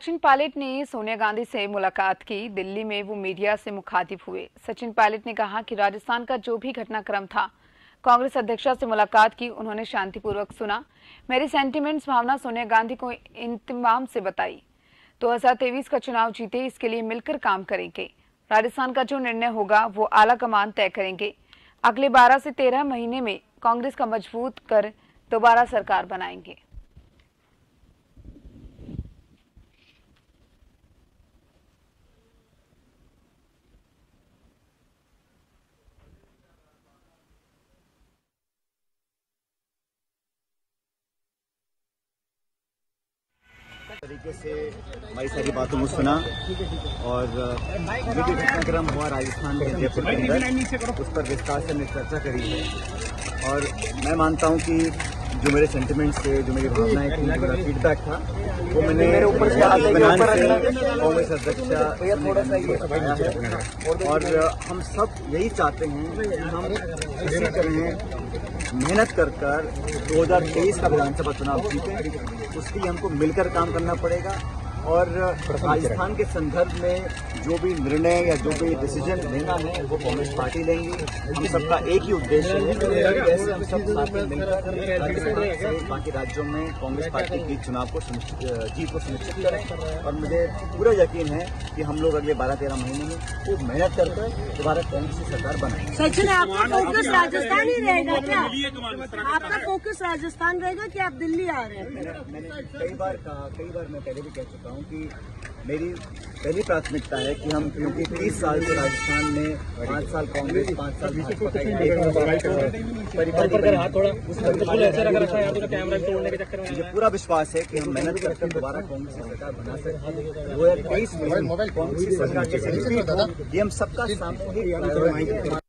सचिन पायलट ने सोनिया गांधी से मुलाकात की। दिल्ली में वो मीडिया से मुखातिब हुए। सचिन पायलट ने कहा कि राजस्थान का जो भी घटनाक्रम था, कांग्रेस अध्यक्षा से मुलाकात की, उन्होंने शांतिपूर्वक सुना। मेरी सेंटीमेंट्स भावना सोनिया गांधी को इंतमाम से बताई। 2023 का चुनाव जीते, इसके लिए मिलकर काम करेंगे। राजस्थान का जो निर्णय होगा वो आला कमान तय करेंगे। अगले 12 से 13 महीने में कांग्रेस का मजबूत कर दोबारा सरकार बनाएंगे। तरीके से हमारी सारी बातों को सुना और जो घटनाक्रम हुआ राजस्थान के जयपुर के अंदर, उस पर विस्तार से हमने चर्चा करी है। और मैं मानता हूं कि जो मेरे सेंटिमेंट्स थे, जो मेरी भावनाएं थी, जो मेरा फीडबैक था, वो मैंने कांग्रेस अध्यक्ष और हम सब यही चाहते हैं कि हम इसी तरह मेहनत कर कर 2023 का विधानसभा चुनाव जीतें। उसके लिए हमको मिलकर काम करना पड़ेगा। और राजस्थान के संदर्भ में जो भी निर्णय या जो भी डिसीजन लेना है वो कांग्रेस पार्टी लेंगी। हम सबका एक ही उद्देश्य है कि हम सब साथ में मिलकर बाकी राज्यों में कांग्रेस पार्टी की चुनाव को जीत को सुनिश्चित करें। और मुझे पूरा यकीन है कि हम लोग अगले 12-13 महीने में खूब मेहनत करके दोबारा कांग्रेस की सरकार बनाएंगे। सचिन, आपका फोकस राजस्थान ही रहेगा क्या? आपका फोकस राजस्थान रहेगा कि आप दिल्ली आ रहे हैं? मैंने कई बार मैं पहले भी कह चुका हूँ कि मेरी पहली प्राथमिकता है कि हम, क्योंकि 30 साल से राजस्थान में 5 साल कांग्रेस, 5 साल भाजपा, मुझे पूरा विश्वास है कि हम मेहनत करके दोबारा कांग्रेस की सरकार बना सकते हैं। 2023 में कांग्रेस की सरकार, ये हम सबका सामने